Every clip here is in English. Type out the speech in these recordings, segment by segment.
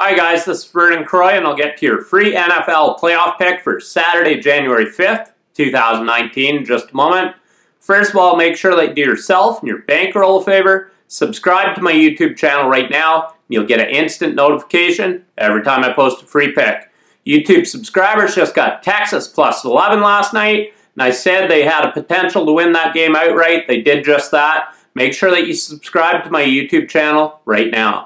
Hi guys, this is Vernon Croy and I'll get to your free NFL playoff pick for Saturday, January 5th, 2019 in just a moment. First of all, make sure that you do yourself and your bankroll a favor. Subscribe to my YouTube channel right now and you'll get an instant notification every time I post a free pick. YouTube subscribers just got Texas plus 11 last night and I said they had a potential to win that game outright. They did just that. Make sure that you subscribe to my YouTube channel right now.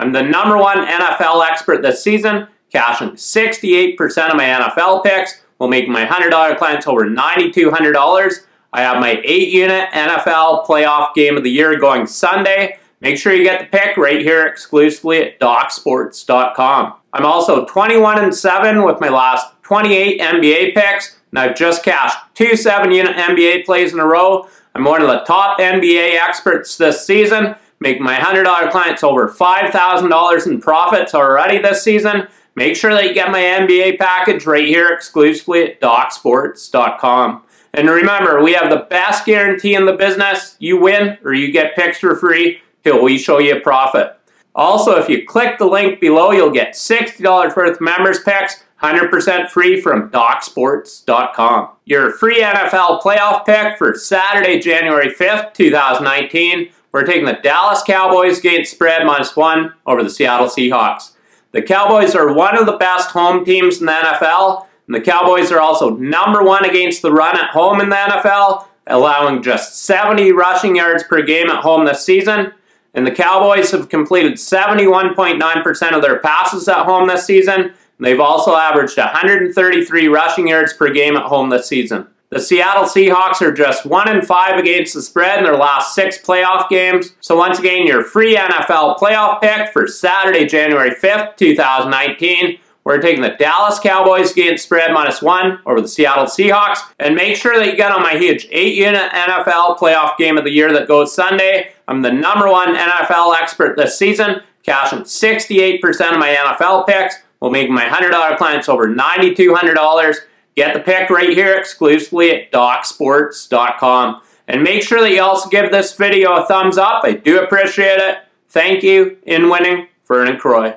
I'm the #1 NFL expert this season, cashing 68% of my NFL picks while making my $100 clients over $9,200. I have my 8-unit NFL playoff game of the year going Sunday. Make sure you get the pick right here exclusively at DocSports.com. I'm also 21-7 with my last 28 NBA picks, and I've just cashed two 7-unit NBA plays in a row. I'm one of the top NBA experts this season. Make my $100 clients over $5,000 in profits already this season. Make sure that you get my NBA package right here exclusively at DocSports.com. And remember, we have the best guarantee in the business. You win or you get picks for free till we show you a profit. Also, if you click the link below, you'll get $60 worth of members picks, 100% free from DocSports.com. Your free NFL playoff pick for Saturday, January 5th, 2019. We're taking the Dallas Cowboys against spread -1 over the Seattle Seahawks. The Cowboys are one of the best home teams in the NFL, and the Cowboys are also #1 against the run at home in the NFL, allowing just 70 rushing yards per game at home this season. And the Cowboys have completed 71.9% of their passes at home this season, and they've also averaged 133 rushing yards per game at home this season. The Seattle Seahawks are just 1-5 against the spread in their last 6 playoff games. So once again, your free NFL playoff pick for Saturday, January 5th, 2019. We're taking the Dallas Cowboys against spread -1 over the Seattle Seahawks. And make sure that you get on my huge 8-unit NFL playoff game of the year that goes Sunday. I'm the #1 NFL expert this season, cashing 68% of my NFL picks. We'll make my $100 clients over $9,200. Get the pick right here exclusively at DocSports.com. And make sure that you also give this video a thumbs up. I do appreciate it. Thank you. In winning, Vernon Croy.